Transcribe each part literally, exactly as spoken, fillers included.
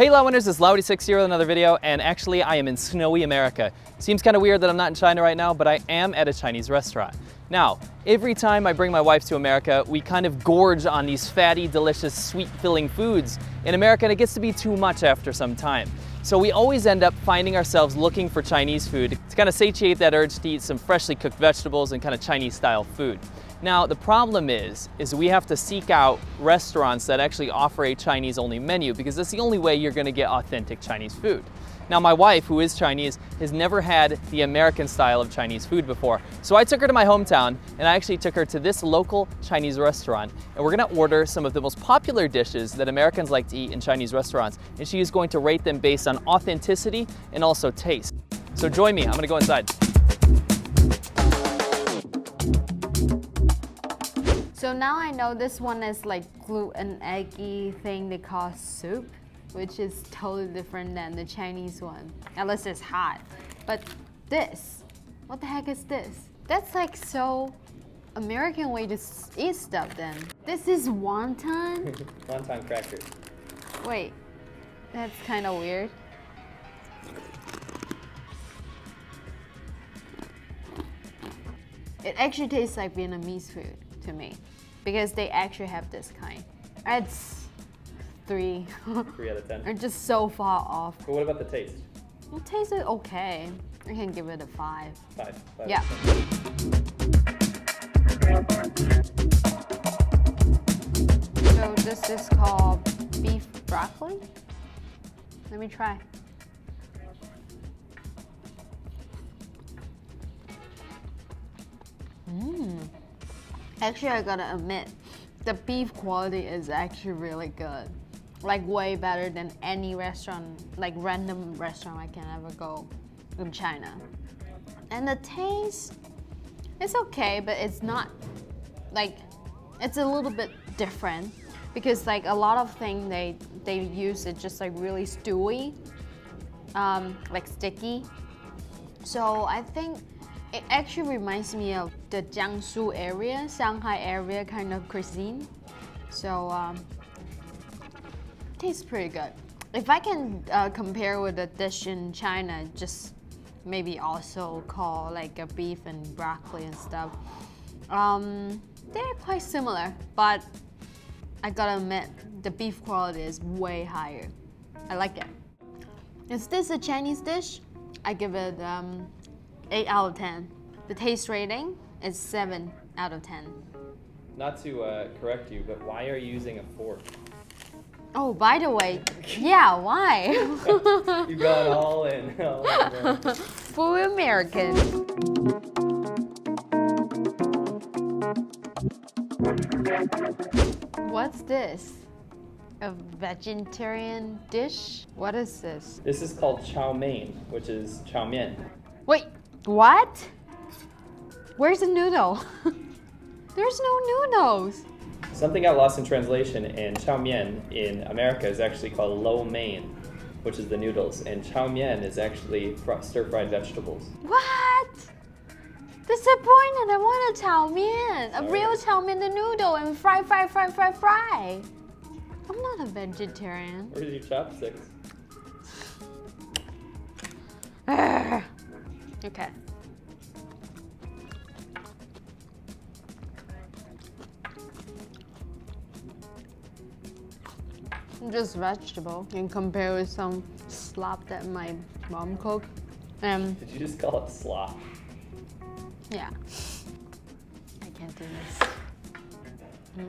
Hey Laowinners, it's Laowy eighty-six here with another video, and actually I am in snowy America. Seems kind of weird that I'm not in China right now, but I am at a Chinese restaurant. Now, every time I bring my wife to America, we kind of gorge on these fatty, delicious, sweet-filling foods. In America, and it gets to be too much after some time. So we always end up finding ourselves looking for Chinese food to kind of satiate that urge to eat some freshly cooked vegetables and kind of Chinese-style food. Now, the problem is, is we have to seek out restaurants that actually offer a Chinese-only menu, because that's the only way you're gonna get authentic Chinese food. Now, my wife, who is Chinese, has never had the American style of Chinese food before. So I took her to my hometown, and I actually took her to this local Chinese restaurant, and we're gonna order some of the most popular dishes that Americans like to eat in Chinese restaurants, and she is going to rate them based on authenticity and also taste. So join me, I'm gonna go inside. So now I know this one is like gluten-eggy thing they call soup, which is totally different than the Chinese one, unless it's hot. But this, what the heck is this? That's like so American way to eat stuff then. This is wonton? Wonton crackers. Wait, that's kind of weird. It actually tastes like Vietnamese food to me, because they actually have this kind. It's three. Three out of ten. They're just so far off. But what about the taste? It tastes okay. I can give it a five. Five. five yeah. So this is called beef broccoli. Let me try. Mmm. Actually, I gotta admit, the beef quality is actually really good. Like way better than any restaurant, like random restaurant I can ever go in China. And the taste, it's okay, but it's not, like, it's a little bit different, because like a lot of things they, they use is just like really stewy, um, like sticky. So I think it actually reminds me of the Jiangsu area, Shanghai area kind of cuisine. So, um, tastes pretty good. If I can uh, compare with a dish in China, just maybe also call like a beef and broccoli and stuff. Um, they're quite similar, but I gotta admit, the beef quality is way higher. I like it. Is this a Chinese dish? I give it um, eight out of ten. The taste rating is seven out of ten. Not to uh, correct you, but why are you using a fork? Oh, by the way, yeah, why? You got all in. All in Full American. What's this? A vegetarian dish? What is this? This is called chow mein, which is chow mein. Wait. What? Where's the noodle? There's no noodles. Something got lost in translation, and chow mein in America is actually called lo mein, which is the noodles, and chow mein is actually stir-fried vegetables. What? Disappointed, I want a chow mein, a real chow mein, the noodle, and fry, fry, fry, fry, fry. I'm not a vegetarian. Where's your chopsticks? Urgh. Okay. Just vegetable and compare with some slop that my mom cooked. Um, Did you just call it slop? Yeah. I can't do this.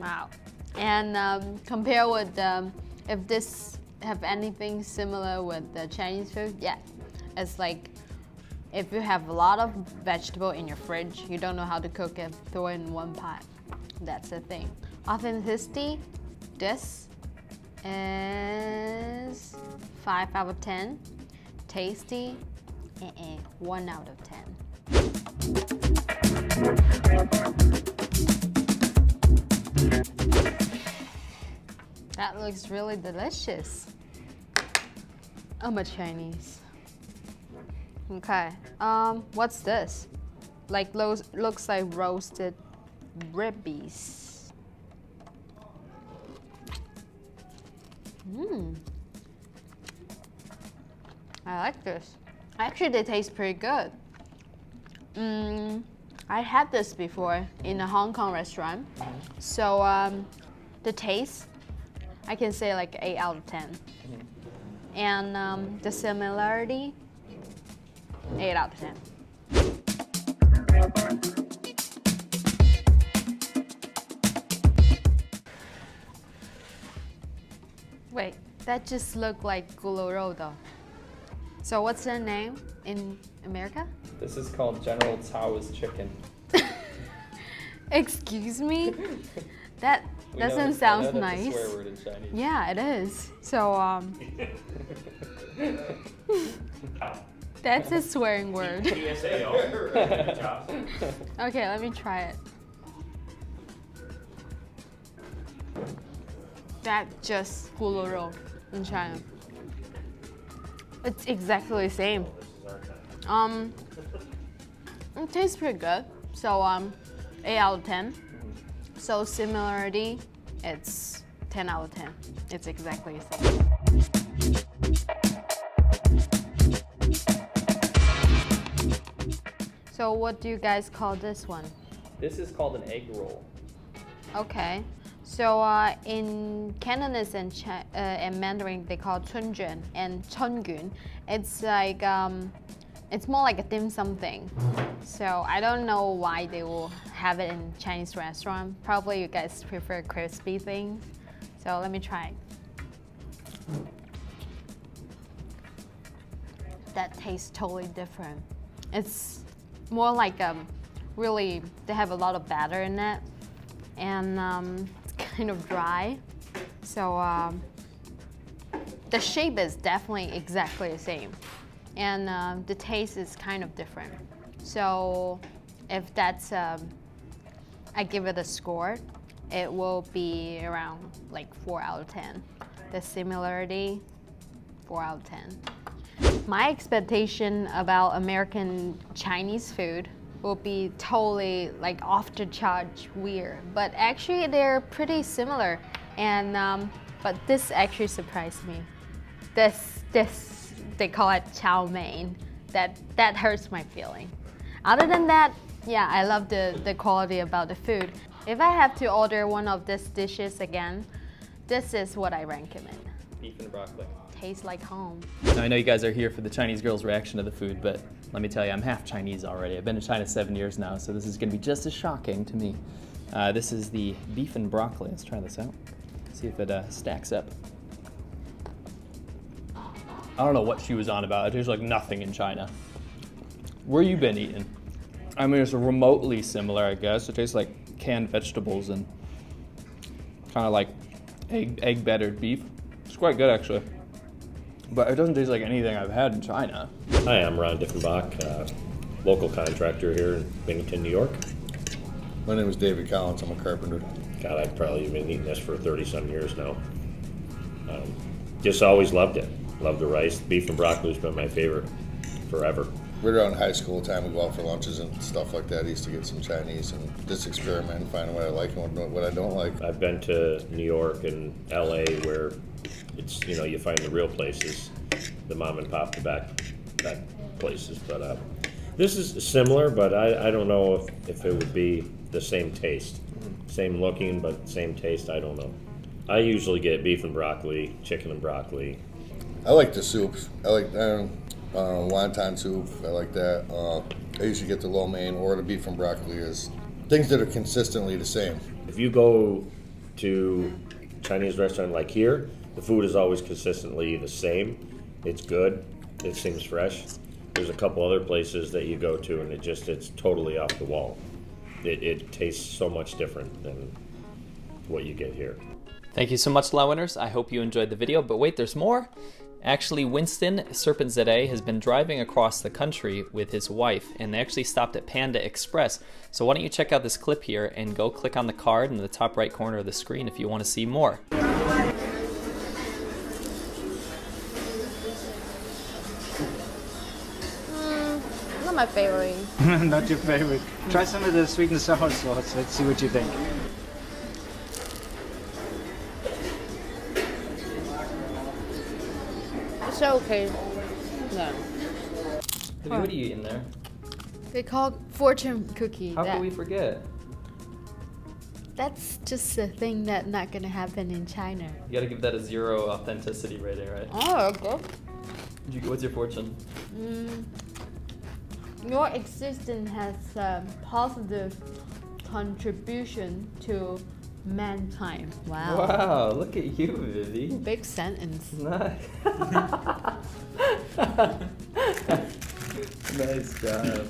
Wow. And um, compare with um, if this have anything similar with the Chinese food, yeah. It's like, if you have a lot of vegetable in your fridge, you don't know how to cook it, throw it in one pot. That's the thing. Authenticity, this is five out of ten. Tasty, uh-uh, one out of ten. That looks really delicious. I'm a Chinese. Okay, um, what's this? Like, lo looks like roasted ribbies. Mmm, I like this. Actually, they taste pretty good. Mm, I had this before in a Hong Kong restaurant. So um, the taste, I can say like eight out of ten. And um, the similarity, eight out of ten. Wait, that just looked like gulorou. So what's the name in America? This is called General Tso's chicken. Excuse me? That doesn't sound nice. It's a swear word in Chinese. Yeah, it is. So, um... that's a swearing word. Okay, let me try it. That's just gulorou in China. It's exactly the same. Um, it tastes pretty good. So um, eight out of ten. So similarity, it's ten out of ten. It's exactly the same. So what do you guys call this one? This is called an egg roll. Okay. So uh, in Cantonese and, Ch uh, and Mandarin, they call chunjuan and chungyun. It's like um, it's more like a dim sum thing. So I don't know why they will have it in Chinese restaurant. Probably you guys prefer crispy things. So let me try. That tastes totally different. It's more like um, really they have a lot of batter in it, and um, kind of dry, so um, the shape is definitely exactly the same, and uh, the taste is kind of different. So if that's, um, I give it a score, it will be around like four out of ten. The similarity, four out of ten. My expectation about American Chinese food will be totally like off the charge weird, but actually they're pretty similar, and um, but this actually surprised me. This this they call it chow mein. That that hurts my feeling. Other than that, yeah, I love the the quality about the food. If I have to order one of these dishes again, this is what I recommend. Beef and broccoli. Tastes like home. Now, I know you guys are here for the Chinese girls' reaction to the food, but let me tell you, I'm half Chinese already. I've been in China seven years now, so this is gonna be just as shocking to me. Uh, this is the beef and broccoli. Let's try this out. See if it uh, stacks up. I don't know what she was on about. It tastes like nothing in China. Where you been eating? I mean, it's remotely similar, I guess. It tastes like canned vegetables and kind of like egg, egg battered beef. It's quite good, actually. But it doesn't taste like anything I've had in China. Hi, I'm Ron Diffenbach, uh, local contractor here in Binghamton, New York. My name is David Collins, I'm a carpenter. God, I've probably been eating this for thirty some years now. Um, just always loved it. Loved the rice. Beef and broccoli's been my favorite forever. Right around high school time, we go out for lunches and stuff like that. I used to get some Chinese and just experiment and find what I like and what I don't like. I've been to New York and L A where it's, you know, you find the real places, the mom and pop, the back, back places. But uh, this is similar, but I, I don't know if, if it would be the same taste. Same looking, but same taste, I don't know. I usually get beef and broccoli, chicken and broccoli. I like the soups. I like um, Uh, wonton soup, I like that. Uh, I usually get the lo mein or the beef and broccoli. Is things that are consistently the same. If you go to a Chinese restaurant like here, the food is always consistently the same. It's good. It seems fresh. There's a couple other places that you go to, and it just it's totally off the wall. It, it tastes so much different than what you get here. Thank you so much, Laowinners. I hope you enjoyed the video. But wait, there's more. Actually, Winston Serpentza has been driving across the country with his wife, and they actually stopped at Panda Express. So why don't you check out this clip here and go click on the card in the top right corner of the screen if you want to see more. Mm, not my favorite. Not your favorite. Try some of the sweet and sour sauce. Let's see what you think. It's okay. No. What are you eating there? They call fortune cookie. How that. Could we forget? That's just a thing that's not gonna happen in China. You gotta give that a zero authenticity rating, right? Oh, okay. You, what's your fortune? Mm, your existence has a positive contribution to mankind. Wow. Wow, look at you, Vivi. Big sentence. Nice. Nice job.